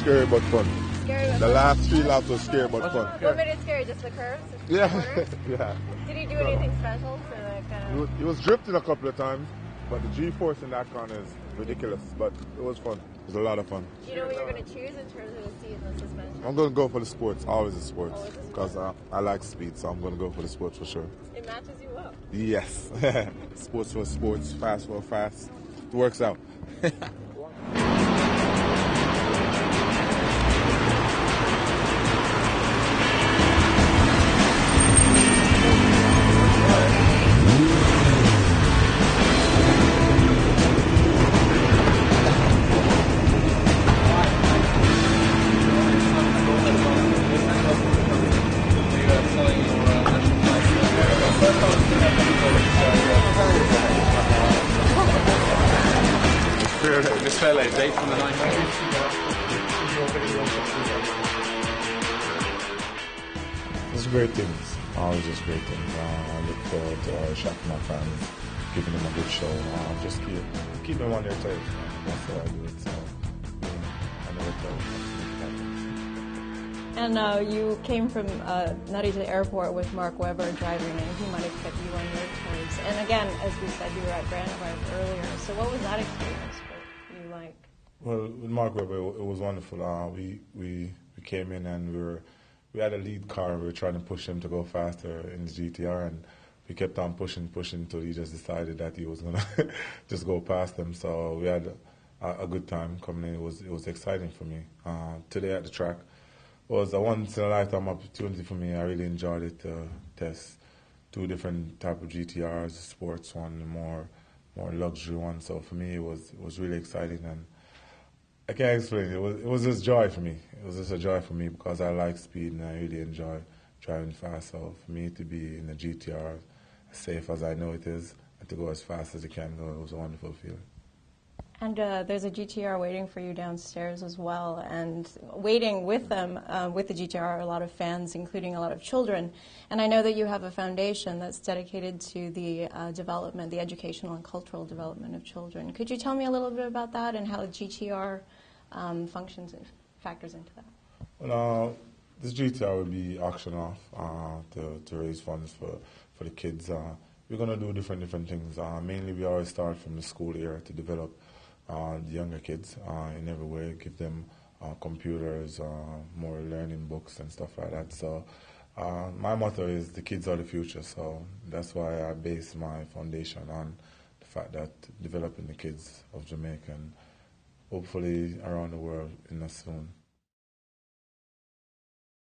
Scary but fun. Scary but the fun. Last 3 laps was scary but fun. What made it scary? Just the curves? Yeah. Yeah. Did he do anything special to kind of... He was drifting a couple of times, but the G-force in that con is ridiculous. But it was fun. It was a lot of fun. Do you know what you're going to choose in terms of the seat and the suspension? I'm going to go for the sports. Always the sports. Because I like speed, so I'm going to go for the sports for sure. It matches you well. Yes. Sports for sports. Fast for fast. It works out. This fella is 8 from the 900. It's great things. Always just great things. I look forward to shocking my family, giving them a good show. Just keep them on their toes. That's what I do. So, I know it does. And you came from Narita Airport with Mark Webber driving, and he might expect you on your toes. And again, as we said, you were at Brandenburg earlier. So what was that experience? Well, with Mark Webber, it was wonderful. We came in and we had a lead car. We were trying to push him to go faster in the GTR, and we kept on pushing till he just decided that he was gonna just go past him. So we had a good time coming in. It was exciting for me. Today at the track was a once in a lifetime opportunity for me. I really enjoyed it. Test 2 different type of GTRs, the sports one, the more luxury one. So for me, it was really exciting, and I can't explain. It was just joy for me. It was just a joy for me because I like speed and I really enjoy driving fast. So for me to be in the GTR, as safe as I know it is, and to go as fast as you can go, it was a wonderful feeling. And there's a GTR waiting for you downstairs as well. And waiting with them, with the GTR, are a lot of fans, including a lot of children. And I know that you have a foundation that's dedicated to the development, the educational and cultural development of children. Could you tell me a little bit about that and how GTR functions and factors into that? Well, this GTR will be auctioned off to raise funds for the kids. We're going to do different things. Mainly, we always start from the school era to develop the younger kids in every way, give them computers, more learning books and stuff like that. So my motto is the kids are the future, so that's why I base my foundation on the fact that developing the kids of Jamaica and hopefully around the world in us soon.